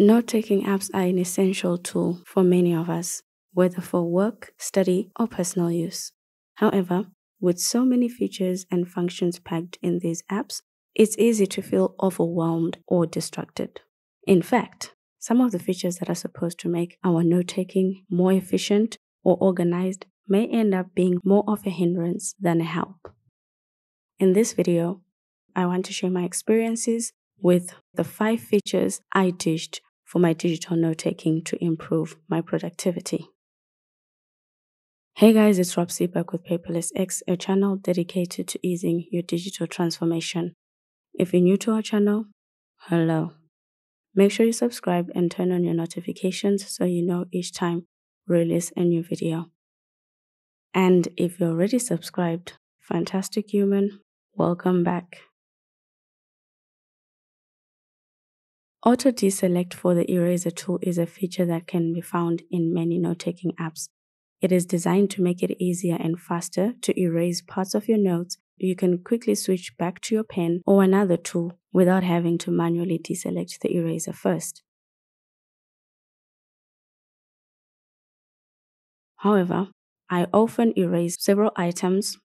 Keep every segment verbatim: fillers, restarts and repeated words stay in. Note-taking apps are an essential tool for many of us, whether for work, study, or personal use. However, with so many features and functions packed in these apps, it's easy to feel overwhelmed or distracted. In fact, some of the features that are supposed to make our note-taking more efficient or organized may end up being more of a hindrance than a help. In this video, I want to share my experiences with the five features I ditched for my digital note-taking to improve my productivity. Hey guys, it's Robzy back with Paperless X, a channel dedicated to easing your digital transformation. If you're new to our channel, hello. Make sure you subscribe and turn on your notifications so you know each time we release a new video. And if you're already subscribed, fantastic human, welcome back. Auto deselect for the eraser tool is a feature that can be found in many note-taking apps. It is designed to make it easier and faster to erase parts of your notes. You can quickly switch back to your pen or another tool without having to manually deselect the eraser first. However, I often erase several items.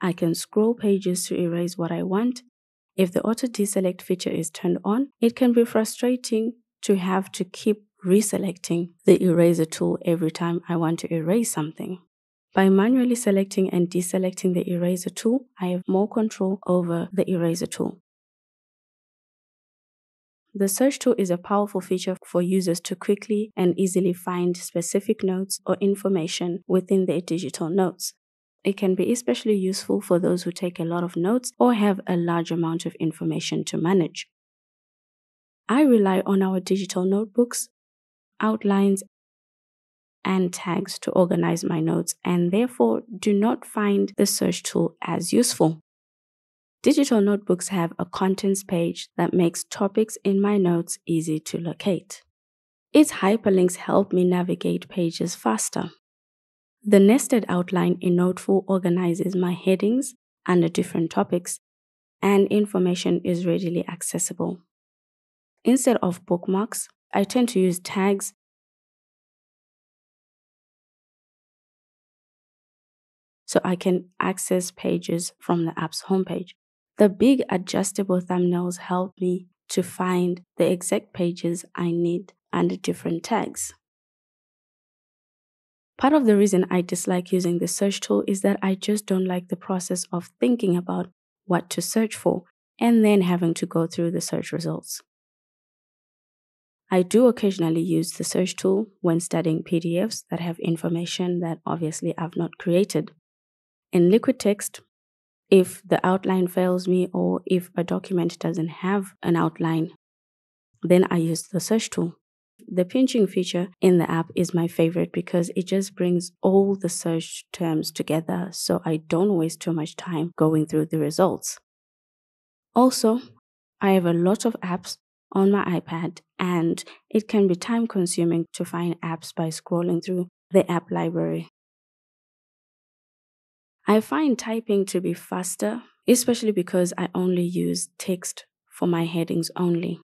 I can scroll pages to erase what I want. If the auto deselect feature is turned on, it can be frustrating to have to keep reselecting the eraser tool every time I want to erase something. By manually selecting and deselecting the eraser tool, I have more control over the eraser tool. The search tool is a powerful feature for users to quickly and easily find specific notes or information within their digital notes. It can be especially useful for those who take a lot of notes or have a large amount of information to manage. I rely on our digital notebooks, outlines, and tags to organize my notes, and therefore do not find the search tool as useful. Digital notebooks have a contents page that makes topics in my notes easy to locate. Its hyperlinks help me navigate pages faster. The nested outline in Noteful organizes my headings under different topics, and information is readily accessible. Instead of bookmarks, I tend to use tags so I can access pages from the app's homepage. The big adjustable thumbnails help me to find the exact pages I need under different tags. Part of the reason I dislike using the search tool is that I just don't like the process of thinking about what to search for and then having to go through the search results. I do occasionally use the search tool when studying P D Fs that have information that obviously I've not created. In LiquidText, if the outline fails me or if a document doesn't have an outline, then I use the search tool. The pinching feature in the app is my favorite because it just brings all the search terms together so I don't waste too much time going through the results. Also, I have a lot of apps on my iPad and it can be time consuming to find apps by scrolling through the app library. I find typing to be faster, especially because I only use text for my headings only.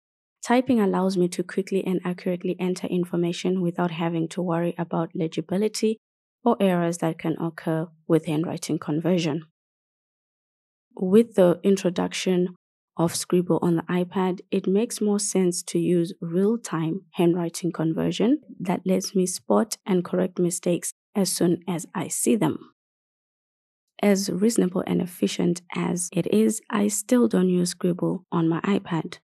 Typing allows me to quickly and accurately enter information without having to worry about legibility or errors that can occur with handwriting conversion. With the introduction of Scribble on the iPad, it makes more sense to use real-time handwriting conversion that lets me spot and correct mistakes as soon as I see them. As reasonable and efficient as it is, I still don't use Scribble on my iPad.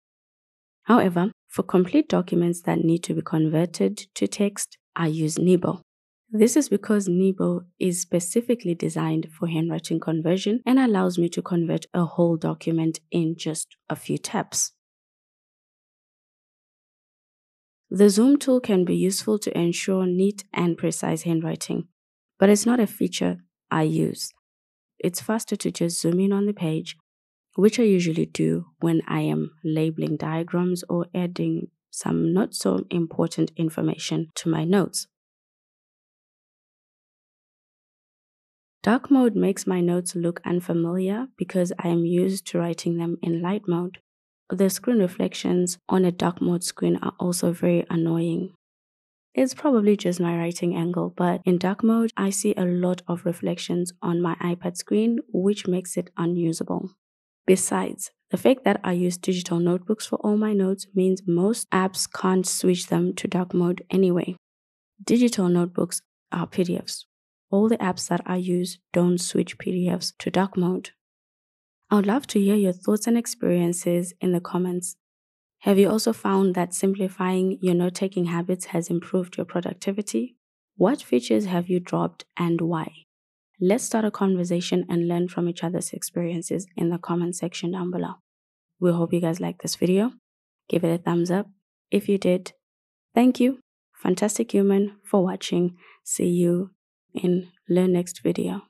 However, for complete documents that need to be converted to text, I use Nebo. This is because Nebo is specifically designed for handwriting conversion and allows me to convert a whole document in just a few taps. The zoom tool can be useful to ensure neat and precise handwriting, but it's not a feature I use. It's faster to just zoom in on the page, which I usually do when I am labeling diagrams or adding some not so important information to my notes. Dark mode makes my notes look unfamiliar because I am used to writing them in light mode. The screen reflections on a dark mode screen are also very annoying. It's probably just my writing angle, but in dark mode, I see a lot of reflections on my iPad screen, which makes it unusable. Besides, the fact that I use digital notebooks for all my notes means most apps can't switch them to dark mode anyway. Digital notebooks are P D Fs. All the apps that I use don't switch P D Fs to dark mode. I would love to hear your thoughts and experiences in the comments. Have you also found that simplifying your note-taking habits has improved your productivity? What features have you dropped and why? Let's start a conversation and learn from each other's experiences in the comment section down below. We hope you guys liked this video. Give it a thumbs up if you did. Thank you, fantastic human, for watching. See you in the next video.